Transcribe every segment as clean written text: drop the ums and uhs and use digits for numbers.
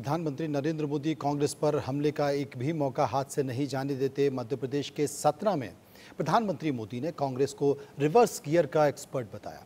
प्रधानमंत्री नरेंद्र मोदी कांग्रेस पर हमले का एक भी मौका हाथ से नहीं जाने देते। मध्य प्रदेश के सतना में प्रधानमंत्री मोदी ने कांग्रेस को रिवर्स गियर का एक्सपर्ट बताया।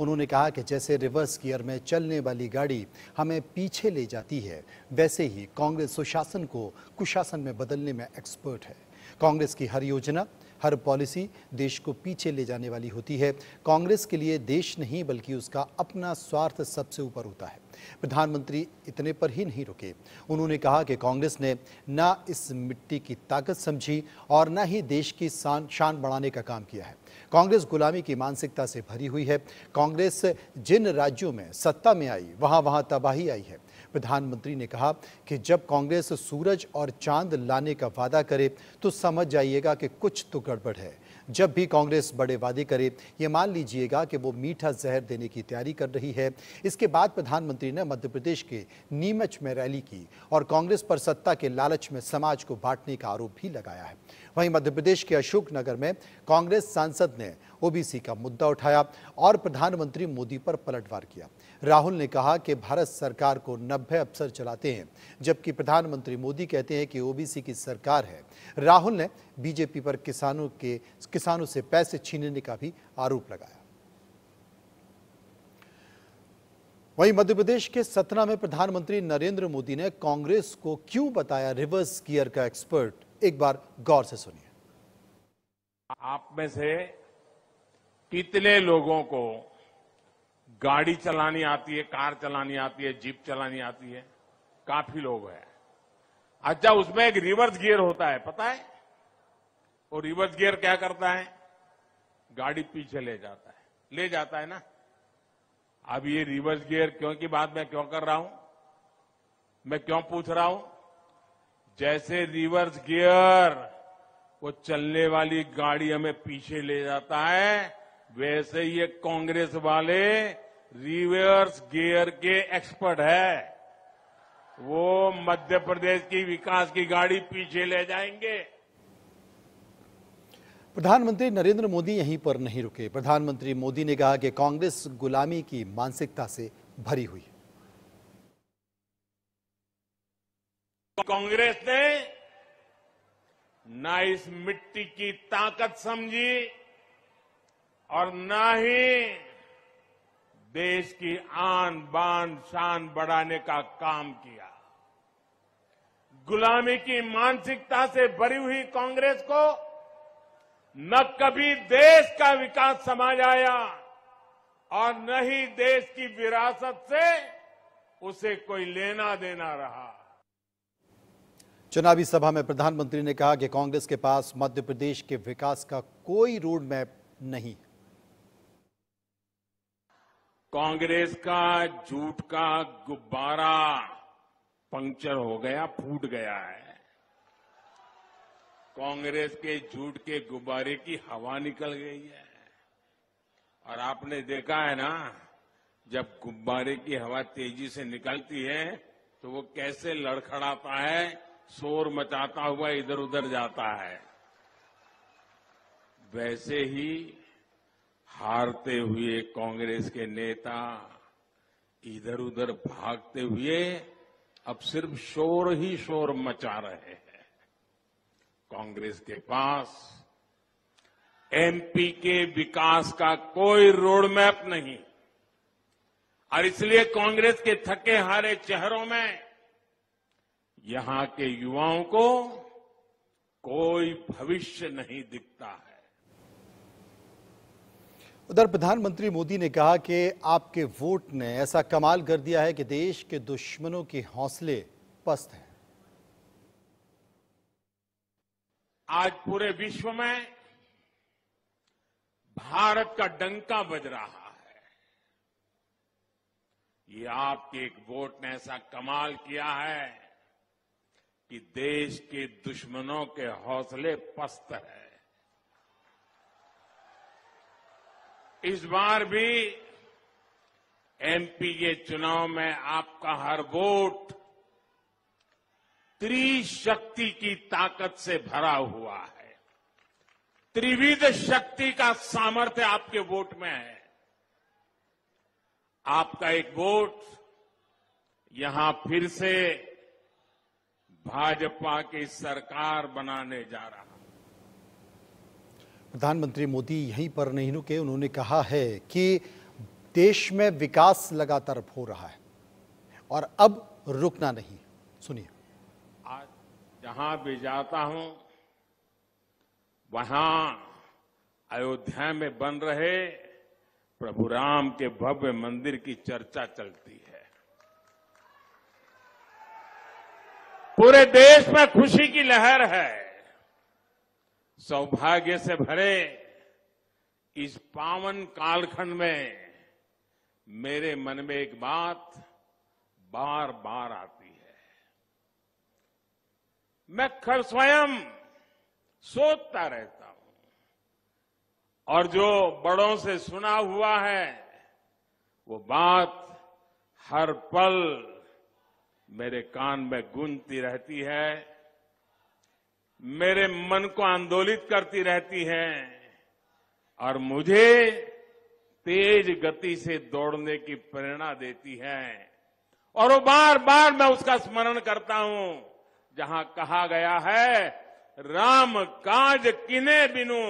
उन्होंने कहा कि जैसे रिवर्स गियर में चलने वाली गाड़ी हमें पीछे ले जाती है, वैसे ही कांग्रेस सुशासन को कुशासन में बदलने में एक्सपर्ट है। कांग्रेस की हर योजना, हर पॉलिसी देश को पीछे ले जाने वाली होती है। कांग्रेस के लिए देश नहीं बल्कि उसका अपना स्वार्थ सबसे ऊपर होता है। प्रधानमंत्री इतने पर ही नहीं रुके। उन्होंने कहा कि कांग्रेस ने ना इस मिट्टी की ताकत समझी और ना ही देश की शान बढ़ाने का काम किया है। कांग्रेस गुलामी की मानसिकता से भरी हुई है। कांग्रेस जिन राज्यों में सत्ता में आई वहां तबाही आई है। प्रधानमंत्री ने कहा कि जब कांग्रेस सूरज और चांद लाने का वादा करे तो समझ जाइएगा कि कुछ तो गड़बड़ है। जब भी कांग्रेस बड़े वादे करे ये मान लीजिएगा कि वो मीठा जहर देने की तैयारी कर रही है। इसके बाद प्रधानमंत्री ने मध्य प्रदेश के नीमच में रैली की और कांग्रेस पर सत्ता के लालच में समाज को बांटने का आरोप भी लगाया है। वहीं मध्य प्रदेश के अशोकनगर में कांग्रेस सांसद ने ओबीसी का मुद्दा उठाया और प्रधानमंत्री मोदी पर पलटवार किया। राहुल ने कहा कि भारत सरकार को 90 अफसर चलाते हैं, जबकि प्रधानमंत्री मोदी कहते हैं कि ओबीसी की सरकार है। राहुल ने बीजेपी पर किसानों से पैसे छीनने का भी आरोप लगाया। वहीं मध्य प्रदेश के सतना में प्रधानमंत्री नरेंद्र मोदी ने कांग्रेस को क्यों बताया रिवर्स गियर का एक्सपर्ट, एक बार गौर से सुनिए। आप में से कितने लोगों को गाड़ी चलानी आती है, कार चलानी आती है, जीप चलानी आती है? काफी लोग हैं। अच्छा, उसमें एक रिवर्स गियर होता है, पता है? वो रिवर्स गियर क्या करता है? गाड़ी पीछे ले जाता है ना। अब ये रिवर्स गियर क्यों की बात मैं क्यों कर रहा हूं, मैं क्यों पूछ रहा हूं? जैसे रिवर्स गियर वो चलने वाली गाड़ी हमें पीछे ले जाता है, वैसे ही ये कांग्रेस वाले रिवर्स गियर के एक्सपर्ट है। वो मध्य प्रदेश की विकास की गाड़ी पीछे ले जाएंगे। प्रधानमंत्री नरेंद्र मोदी यहीं पर नहीं रुके। प्रधानमंत्री मोदी ने कहा कि कांग्रेस गुलामी की मानसिकता से भरी हुई है। कांग्रेस ने ना इस मिट्टी की ताकत समझी और ना ही देश की आन बान शान बढ़ाने का काम किया। गुलामी की मानसिकता से भरी हुई कांग्रेस को न कभी देश का विकास समझ आया और न ही देश की विरासत से उसे कोई लेना देना रहा। चुनावी सभा में प्रधानमंत्री ने कहा कि कांग्रेस के पास मध्य प्रदेश के विकास का कोई रोड मैप नहीं। कांग्रेस का झूठ का गुब्बारा पंक्चर हो गया, फूट गया है। कांग्रेस के झूठ के गुब्बारे की हवा निकल गई है। और आपने देखा है ना, जब गुब्बारे की हवा तेजी से निकलती है तो वो कैसे लड़खड़ाता है, शोर मचाता हुआ इधर उधर जाता है। वैसे ही हारते हुए कांग्रेस के नेता इधर उधर भागते हुए अब सिर्फ शोर ही शोर मचा रहे हैं। कांग्रेस के पास एमपी के विकास का कोई रोड मैप नहीं और इसलिए कांग्रेस के थके हारे चेहरों में यहां के युवाओं को कोई भविष्य नहीं दिखता है। उधर प्रधानमंत्री मोदी ने कहा कि आपके वोट ने ऐसा कमाल कर दिया है कि देश के दुश्मनों के हौसले पस्त हैं। आज पूरे विश्व में भारत का डंका बज रहा है। ये आपके एक वोट ने ऐसा कमाल किया है कि देश के दुश्मनों के हौसले पस्त है। इस बार भी एमपी के चुनाव में आपका हर वोट त्रिशक्ति की ताकत से भरा हुआ है। त्रिविध शक्ति का सामर्थ्य आपके वोट में है। आपका एक वोट यहां फिर से भाजपा की सरकार बनाने जा रहा हूं। प्रधानमंत्री मोदी यहीं पर नहीं रुके, उन्होंने कहा है कि देश में विकास लगातार हो रहा है और अब रुकना नहीं। सुनिए, आज जहां भी जाता हूं वहां अयोध्या में बन रहे प्रभु राम के भव्य मंदिर की चर्चा चलती है। पूरे देश में खुशी की लहर है। सौभाग्य से भरे इस पावन कालखंड में मेरे मन में एक बात बार बार आती है। मैं खुद स्वयं सोचता रहता हूं और जो बड़ों से सुना हुआ है वो बात हर पल मेरे कान में गूंजती रहती है, मेरे मन को आंदोलित करती रहती है और मुझे तेज गति से दौड़ने की प्रेरणा देती है। और वो बार बार मैं उसका स्मरण करता हूं जहां कहा गया है, राम काज किने बिनु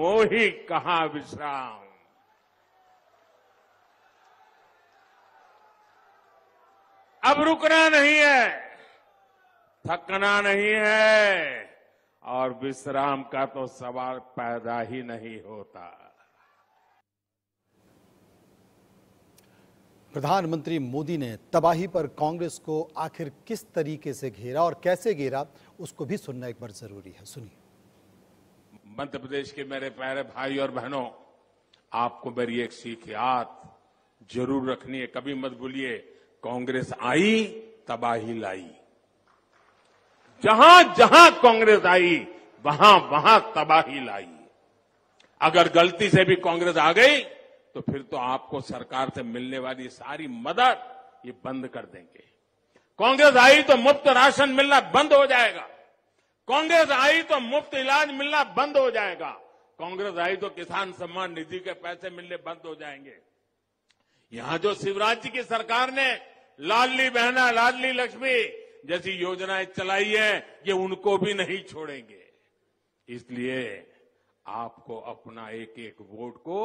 मोहि कहां विश्राम। अब रुकना नहीं है, थकना नहीं है और विश्राम का तो सवाल पैदा ही नहीं होता। प्रधानमंत्री मोदी ने तबाही पर कांग्रेस को आखिर किस तरीके से घेरा और कैसे घेरा, उसको भी सुनना एक बार जरूरी है। सुनिए। मध्य प्रदेश के मेरे प्यारे भाई और बहनों, आपको मेरी एक सीख याद जरूर रखनी है, कभी मत भूलिए। कांग्रेस आई तबाही लाई। जहां जहां कांग्रेस आई वहां वहां तबाही लाई। अगर गलती से भी कांग्रेस आ गई तो फिर तो आपको सरकार से मिलने वाली सारी मदद ये बंद कर देंगे। कांग्रेस आई तो मुफ्त राशन मिलना बंद हो जाएगा। कांग्रेस आई तो मुफ्त इलाज मिलना बंद हो जाएगा। कांग्रेस आई तो किसान सम्मान निधि के पैसे मिलने बंद हो जाएंगे। यहां जो शिवराज जी की सरकार ने लाडली बहना लाडली लक्ष्मी जैसी योजनाएं चलाई है, ये उनको भी नहीं छोड़ेंगे। इसलिए आपको अपना एक एक वोट को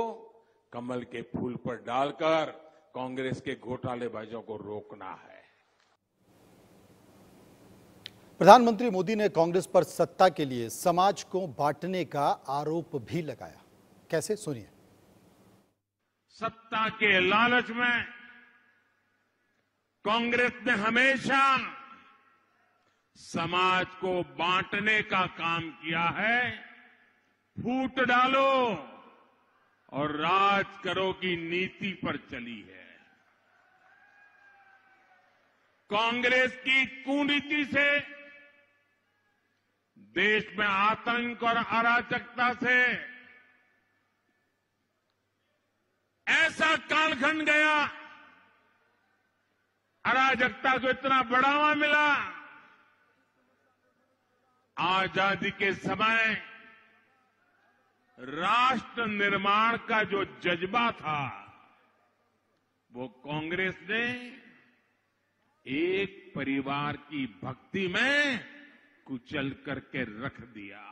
कमल के फूल पर डालकर कांग्रेस के घोटालेबाजों को रोकना है। प्रधानमंत्री मोदी ने कांग्रेस पर सत्ता के लिए समाज को बांटने का आरोप भी लगाया। कैसे, सुनिए। सत्ता के लालच में कांग्रेस ने हमेशा समाज को बांटने का काम किया है। फूट डालो और राज करो की नीति पर चली है। कांग्रेस की कुनीति से, देश में आतंक और अराजकता से ऐसा कालखंड गया, अराजकता को इतना बढ़ावा मिला। आजादी के समय राष्ट्र निर्माण का जो जज्बा था वो कांग्रेस ने एक परिवार की भक्ति में कुचल करके रख दिया।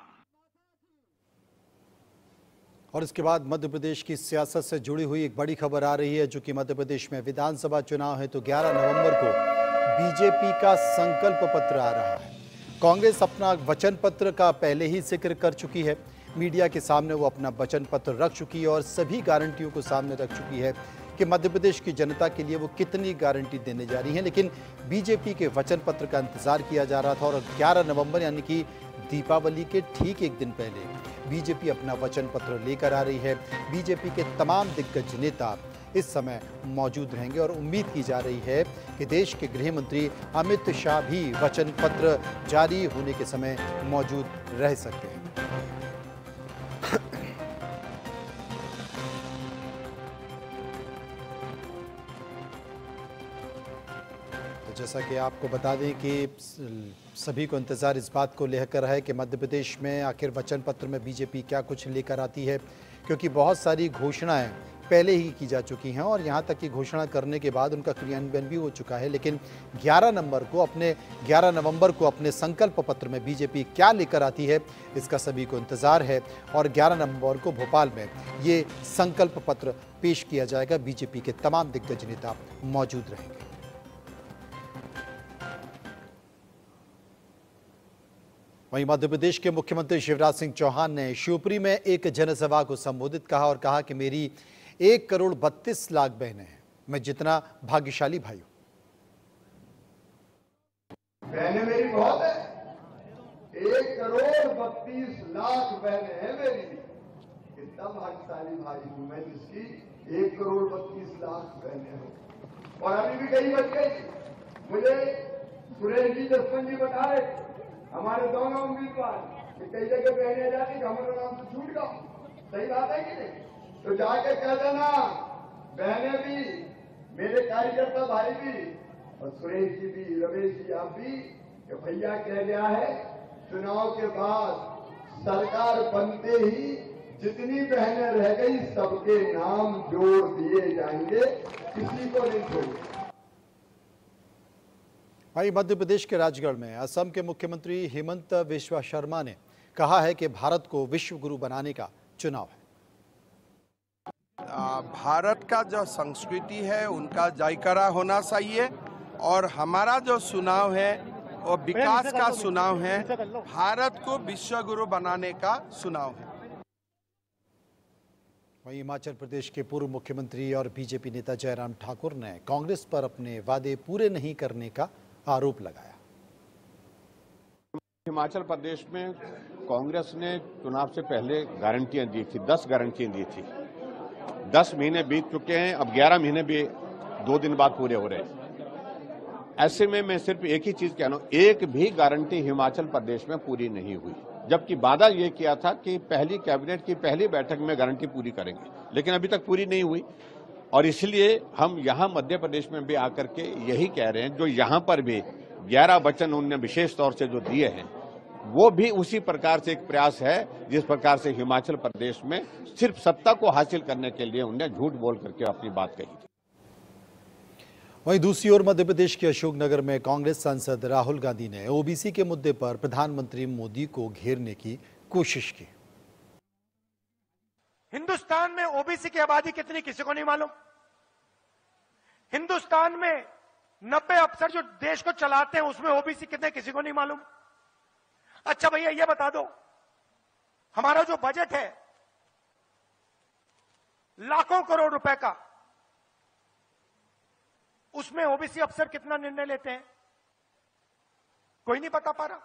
और इसके बाद मध्य प्रदेश की सियासत से जुड़ी हुई एक बड़ी खबर आ रही है, जो कि मध्य प्रदेश में विधानसभा चुनाव है तो 11 नवंबर को बीजेपी का संकल्प पत्र आ रहा है। कांग्रेस अपना वचन पत्र का पहले ही जिक्र कर चुकी है, मीडिया के सामने वो अपना वचन पत्र रख चुकी है और सभी गारंटियों को सामने रख चुकी है कि मध्य प्रदेश की जनता के लिए वो कितनी गारंटी देने जा रही है। लेकिन बीजेपी के वचन पत्र का इंतजार किया जा रहा था और 11 नवंबर यानी कि दीपावली के ठीक एक दिन पहले बीजेपी अपना वचन पत्र लेकर आ रही है। बीजेपी के तमाम दिग्गज नेता इस समय मौजूद रहेंगे और उम्मीद की जा रही है कि देश के गृह मंत्री अमित शाह भी वचन पत्र जारी होने के समय मौजूद रह सकते हैं। जैसा कि आपको बता दें कि सभी को इंतज़ार इस बात को लेकर है कि मध्य प्रदेश में आखिर वचन पत्र में बीजेपी क्या कुछ लेकर आती है, क्योंकि बहुत सारी घोषणाएं पहले ही की जा चुकी हैं और यहाँ तक कि घोषणा करने के बाद उनका क्रियान्वयन भी हो चुका है। लेकिन 11 नवंबर को अपने संकल्प पत्र में बीजेपी क्या लेकर आती है, इसका सभी को इंतजार है। और 11 नवंबर को भोपाल में ये संकल्प पत्र पेश किया जाएगा। बीजेपी के तमाम दिग्गज नेता मौजूद रहेंगे। वहीं मध्य प्रदेश के मुख्यमंत्री शिवराज सिंह चौहान ने शिवपुरी में एक जनसभा को संबोधित कहा और कहा कि मेरी 1,32,00,000 बहनें हैं, मैं जितना भाग्यशाली भाई हूं। बहनें मेरी बहुत है, 1,32,00,000 बहनें हैं मेरी। कितना भाग्यशाली भाई हूं मैं जिसकी 1,32,00,000 बहनें हों। और अभी भी कई बच गई। मुझे सुरेश जी जसवंत जी बता रहे थे, हमारे दोनों उम्मीदवार कई जगह बहने जाती कि हमारा नाम तो छूट गया। सही बात है कि नहीं? तो जाके कह देना बहने भी, मेरे कार्यकर्ता भाई भी, और सुरेश जी भी, रमेश जी आप भी, कि भैया कह गया है चुनाव के बाद सरकार बनते ही जितनी बहने रह गई सबके नाम जोड़ दिए जाएंगे, किसी को नहीं छोड़ेंगे। वहीं मध्य प्रदेश के राजगढ़ में असम के मुख्यमंत्री हेमंत बिश्वा शर्मा ने कहा है कि भारत को विश्व गुरु बनाने का चुनाव है। भारत का जो संस्कृति है उनका जायका होना चाहिए और हमारा जो चुनाव है वो विकास का चुनाव है, भारत को विश्व गुरु बनाने का चुनाव है। वहीं हिमाचल प्रदेश के पूर्व मुख्यमंत्री और बीजेपी नेता जयराम ठाकुर ने कांग्रेस पर अपने वादे पूरे नहीं करने का आरोप लगाया। हिमाचल प्रदेश में कांग्रेस ने चुनाव से पहले गारंटियां दी थी, 10 गारंटियां दी थी। 10 महीने बीत चुके हैं, अब 11 महीने भी 2 दिन बाद पूरे हो रहे हैं। ऐसे में मैं सिर्फ एक ही चीज कहना, एक भी गारंटी हिमाचल प्रदेश में पूरी नहीं हुई, जबकि वादा यह किया था कि पहली कैबिनेट की पहली बैठक में गारंटी पूरी करेंगे, लेकिन अभी तक पूरी नहीं हुई। और इसलिए हम यहाँ मध्य प्रदेश में भी आकर के यही कह रहे हैं, जो यहाँ पर भी 11 वचन उनने विशेष तौर से जो दिए हैं वो भी उसी प्रकार से एक प्रयास है जिस प्रकार से हिमाचल प्रदेश में सिर्फ सत्ता को हासिल करने के लिए उनने झूठ बोल करके अपनी बात कही थी। वहीं दूसरी ओर मध्य प्रदेश के अशोकनगर में कांग्रेस सांसद राहुल गांधी ने ओबीसी के मुद्दे पर प्रधानमंत्री मोदी को घेरने की कोशिश की। हिंदुस्तान में ओबीसी की आबादी कितनी किसी को नहीं मालूम। हिंदुस्तान में 90 अफसर जो देश को चलाते हैं उसमें ओबीसी कितने किसी को नहीं मालूम। अच्छा भैया ये बता दो, हमारा जो बजट है लाखों करोड़ रुपए का, उसमें ओबीसी अफसर कितना निर्णय लेते हैं कोई नहीं बता पा रहा।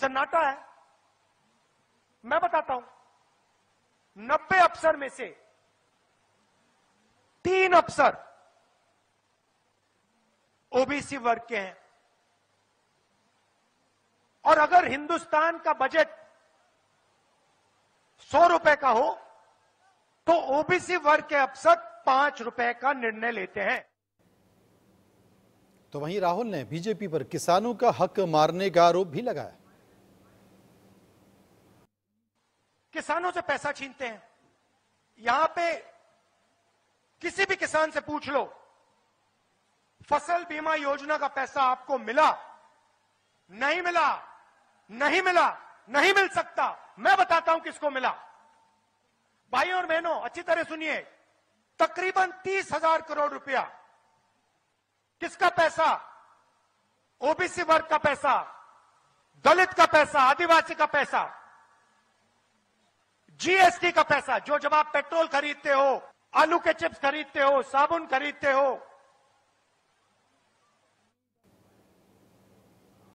सन्नाटा है। मैं बताता हूं, 90 अफसर में से 3 अफसर ओबीसी वर्ग के हैं। और अगर हिंदुस्तान का बजट 100 रुपए का हो तो ओबीसी वर्ग के अफसर 5 रुपए का निर्णय लेते हैं। तो वहीं राहुल ने बीजेपी पर किसानों का हक मारने का आरोप भी लगाया। किसानों से पैसा छीनते हैं। यहां पे किसी भी किसान से पूछ लो, फसल बीमा योजना का पैसा आपको मिला नहीं मिला, नहीं मिला, नहीं मिल सकता। मैं बताता हूं किसको मिला। भाई और बहनों अच्छी तरह सुनिए, तकरीबन 30,000 करोड़ रुपया किसका पैसा? ओबीसी वर्ग का पैसा, दलित का पैसा, आदिवासी का पैसा, जीएसटी का पैसा। जो जब आप पेट्रोल खरीदते हो, आलू के चिप्स खरीदते हो, साबुन खरीदते हो,